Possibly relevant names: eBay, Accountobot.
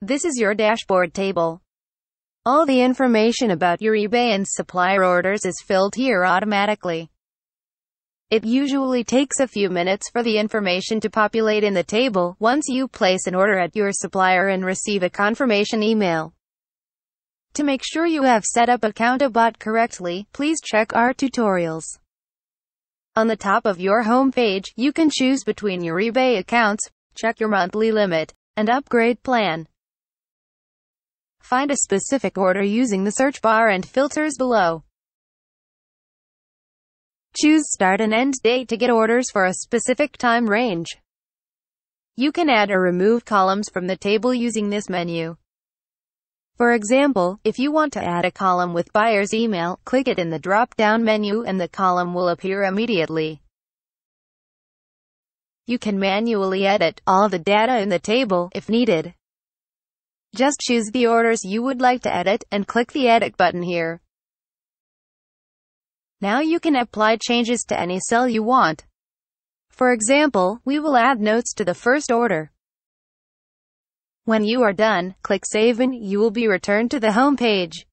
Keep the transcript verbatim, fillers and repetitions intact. This is your dashboard table. All the information about your eBay and supplier orders is filled here automatically. It usually takes a few minutes for the information to populate in the table once you place an order at your supplier and receive a confirmation email. To make sure you have set up Accountobot correctly, please check our tutorials. On the top of your home page, you can choose between your eBay accounts, check your monthly limit, and upgrade plan. Find a specific order using the search bar and filters below. Choose start and end date to get orders for a specific time range. You can add or remove columns from the table using this menu. For example, if you want to add a column with buyer's email, click it in the drop-down menu and the column will appear immediately. You can manually edit all the data in the table if needed. Just choose the orders you would like to edit, and click the Edit button here. Now you can apply changes to any cell you want. For example, we will add notes to the first order. When you are done, click Save and you will be returned to the home page.